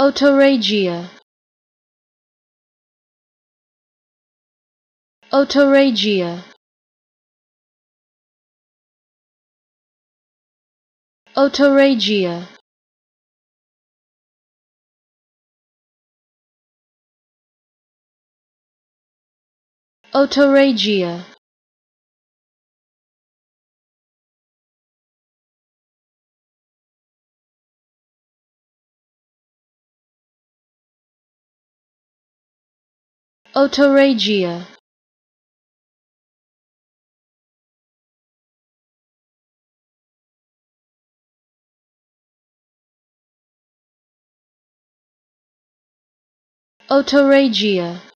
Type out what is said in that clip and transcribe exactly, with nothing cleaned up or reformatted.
Otorrhagia. Otorrhagia. Otorrhagia. Otorrhagia. Otorrhagia. Otorrhagia.